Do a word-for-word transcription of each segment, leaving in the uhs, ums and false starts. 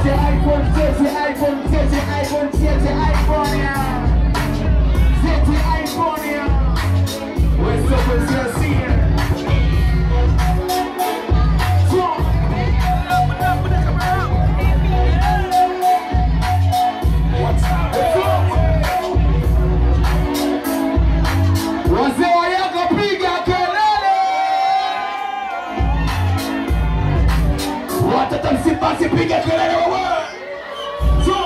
siete, iPhone siete, iPhone siete, iPhone siete, iPhone ya. siete iPhone ya. Questo pensiero sia. Passa e pica que ele é o homem. Só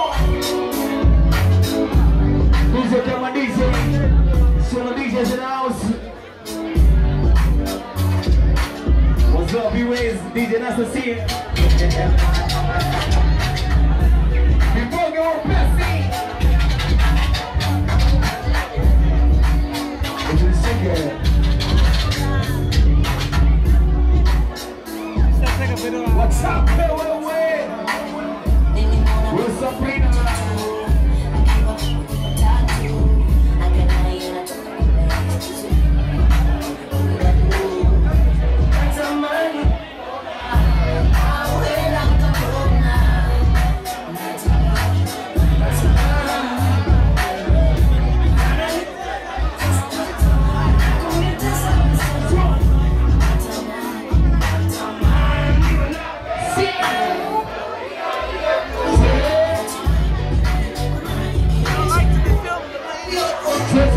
diz que é uma diz, se não diz é não. What's up, you guys? D J Nasa C. Before you are passing. This is sick. What's up, Pedro?